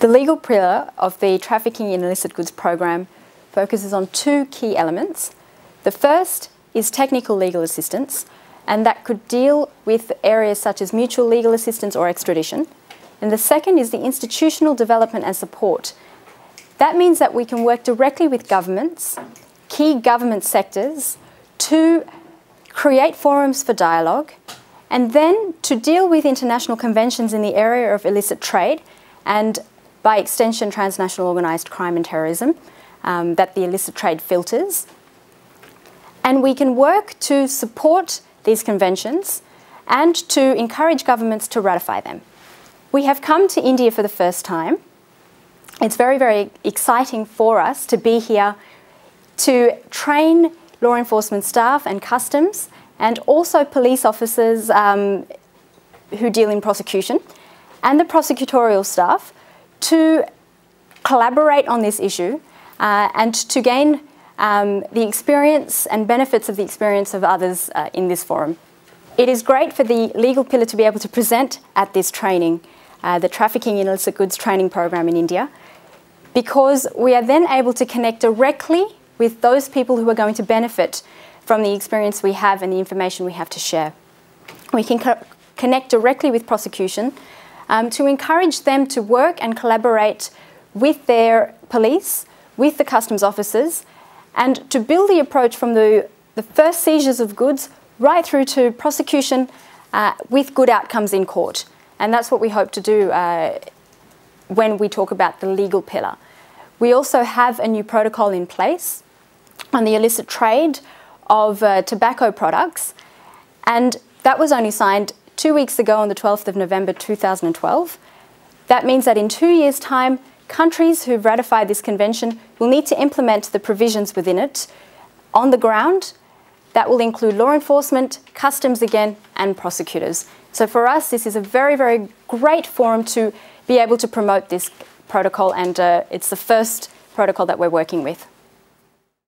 The legal pillar of the Trafficking in Illicit Goods program focuses on two key elements. The first is technical legal assistance, and that could deal with areas such as mutual legal assistance or extradition. And the second is the institutional development and support. That means that we can work directly with governments, key government sectors, to create forums for dialogue, and then to deal with international conventions in the area of illicit trade and, by extension, transnational organised crime and terrorism that the illicit trade filters. And we can work to support these conventions and to encourage governments to ratify them. We have come to India for the first time. It's very, very exciting for us to be here to train law enforcement staff and customs and also police officers who deal in prosecution and the prosecutorial staff to collaborate on this issue and to gain the experience and benefits of the experience of others in this forum. It is great for the legal pillar to be able to present at this training, the Trafficking in Illicit Goods Training Program in India, because we are then able to connect directly with those people who are going to benefit from the experience we have and the information we have to share. We can connect directly with prosecution to encourage them to work and collaborate with their police, with the customs officers, and to build the approach from the first seizures of goods right through to prosecution with good outcomes in court. And that's what we hope to do when we talk about the legal pillar. We also have a new protocol in place on the illicit trade of tobacco products, and that was only signed 2 weeks ago on the 12th of November 2012. That means that in 2 years' time, countries who've ratified this convention will need to implement the provisions within it on the ground. That will include law enforcement, customs again, and prosecutors. So for us, this is a very, very great forum to be able to promote this protocol, and it's the first protocol that we're working with.